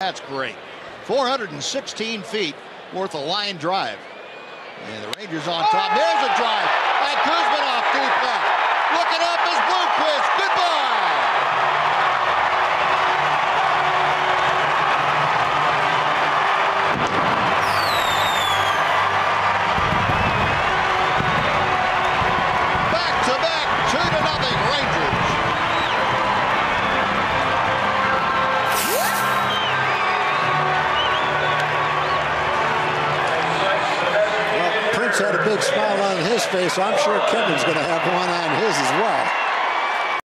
That's great. 416 feet worth a line drive. And the Rangers on top. There's a drive by Kuzminoff, deep left. Looking up is Bluequist. Goodbye! Back-to-back, 2-0 Rangers. Had a big smile on his face. I'm sure Kevin's going to have one on his as well.